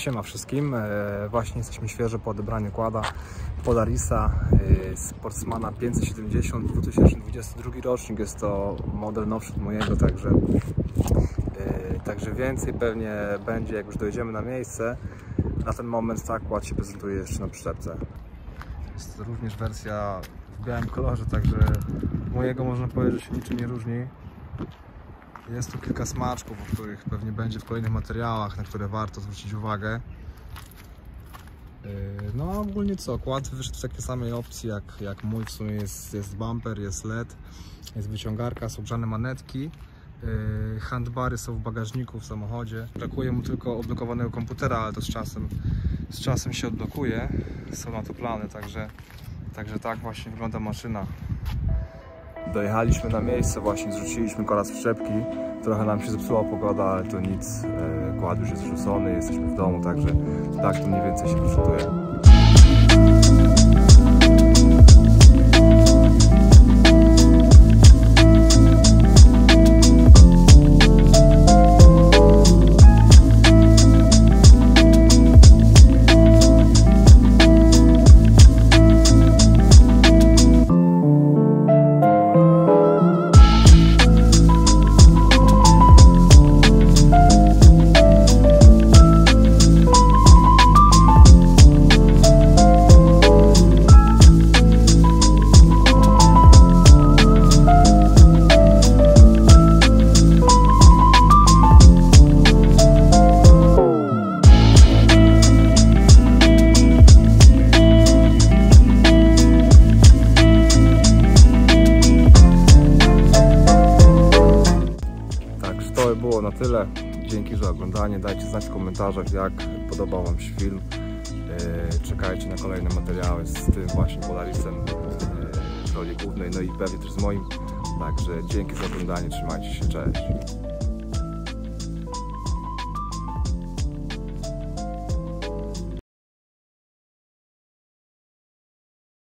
Siema wszystkim, właśnie jesteśmy świeżo po odebraniu quada Polarisa Sportsmana 570 2022 rocznik, jest to model nowszy od mojego, także więcej pewnie będzie, jak już dojdziemy na miejsce. Na ten moment tak quad się prezentuje jeszcze na przyczepce. Jest to również wersja w białym kolorze, także mojego można powiedzieć, że się niczym nie różni. Jest tu kilka smaczków, o których pewnie będzie w kolejnych materiałach, na które warto zwrócić uwagę. No a ogólnie co, quad wyszedł w takiej samej opcji jak mój, w sumie jest bumper, jest LED, jest wyciągarka, są grzane manetki, handbary są w bagażniku, w samochodzie. Brakuje mu tylko odblokowanego komputera, ale to z czasem się odblokuje, są na to plany, także tak właśnie wygląda maszyna. Dojechaliśmy na miejsce, właśnie zrzuciliśmy kola z przyczepki. Trochę nam się zepsuła pogoda, ale to nic. Quad już jest zrzucony, jesteśmy w domu, także tak to mniej więcej się prezentuje. To było na tyle. Dzięki za oglądanie. Dajcie znać w komentarzach, jak podobał wam się film. Czekajcie na kolejne materiały z tym właśnie Polarisem w roli głównej, no i pewnie też z moim. Także dzięki za oglądanie. Trzymajcie się. Cześć.